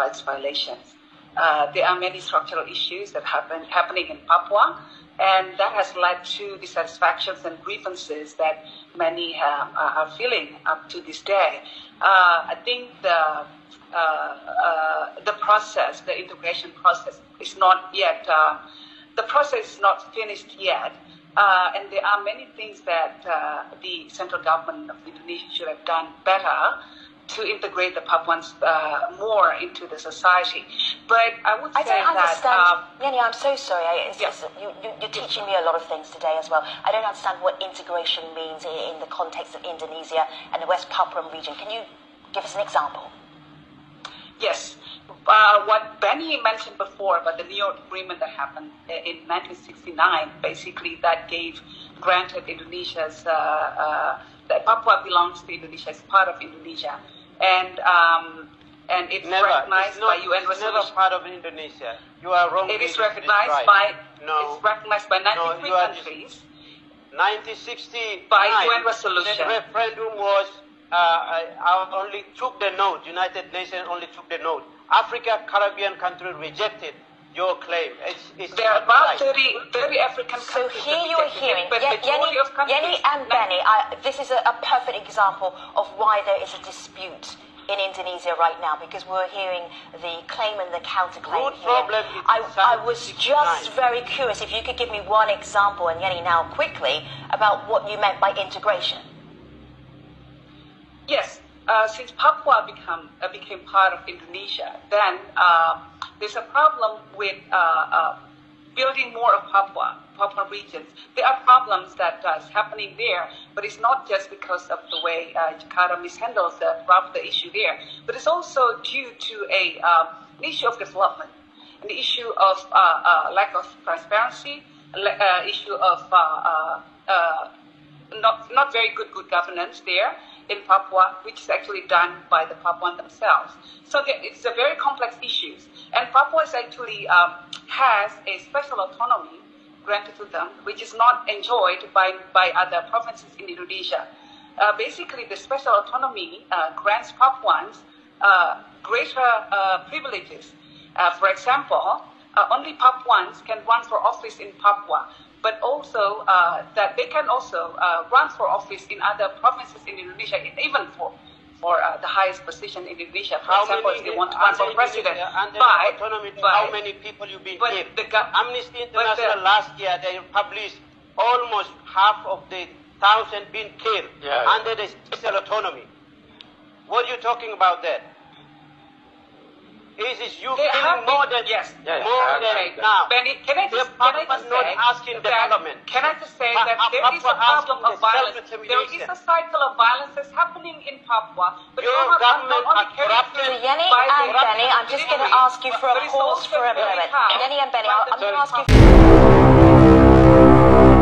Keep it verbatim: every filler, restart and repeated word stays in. rights violations. Uh, there are many structural issues that happen happening in Papua, and that has led to dissatisfactions and grievances that many uh, are feeling up to this day. Uh, I think the uh, uh, the process, the integration process, is not yet uh, the process is not finished yet, uh, and there are many things that uh, the central government of Indonesia should have done better to integrate the Papuans uh, more into the society. But I would say I don't understand. that... Um, Yenny, I'm so sorry. I, it's, yeah. it's, you, you, you're teaching me a lot of things today as well. I don't understand what integration means in the context of Indonesia and the West Papuan region. Can you give us an example? Yes. Uh, what Benny mentioned before about the New York Agreement that happened in nineteen sixty-nine, basically that gave, granted Indonesia's, uh, uh, that Papua belongs to Indonesia, is part of Indonesia. And um, and it's never. recognized it's not, by U N resolution. It's never part of Indonesia. You are wrong. It is recognized by no. It's recognized by ninety-three no, countries. nineteen sixty-nine. By U N resolution. The referendum was. Uh, I, I only took the note. United Nations only took the note. Africa, Caribbean countries rejected your claim. It's, it's there are about thirty, thirty African so countries. So here you are hearing, but Yenny, Yenny and Benny, I, this is a, a perfect example of why there is a dispute in Indonesia right now, because we're hearing the claim and the counterclaim here. I, I was just very curious if you could give me one example, and Yenny now quickly, about what you meant by integration. Yes. Uh, since Papua become, uh, became part of Indonesia, then uh, there's a problem with uh, uh, building more of Papua, Papua regions. There are problems that uh, is happening there, but it's not just because of the way uh, Jakarta mishandles the, the issue there, but it's also due to a, uh, an issue of development, an issue of uh, uh, lack of transparency, uh, issue of uh, uh, uh, not, not very good, good governance there in Papua, which is actually done by the Papuans themselves. So it's a very complex issue. And Papua is actually um, has a special autonomy granted to them, which is not enjoyed by, by other provinces in Indonesia. Uh, basically, the special autonomy uh, grants Papuans uh, greater uh, privileges. Uh, for example, uh, only Papuans can run for office in Papua, but also uh, that they can also uh, run for office in other provinces in Indonesia, even for for uh, the highest position in Indonesia. For how example, many, if they want to run for president. But, autonomy to but, how many people you've been but the, Amnesty International the, last year, they published almost half of the thousand being killed yeah, under yeah. the special autonomy. What are you talking about there? It is you killing more than yes, yes. more okay. than now. Benny, can I just, can I just not say asking development? Can I just say that there is a problem of violence? There is a cycle of violence that's happening in Papua, but your not government not only corrupted. Yenny and Benny, I'm just going to ask you for a pause for a moment. Yenny and Benny, I'm going to ask you.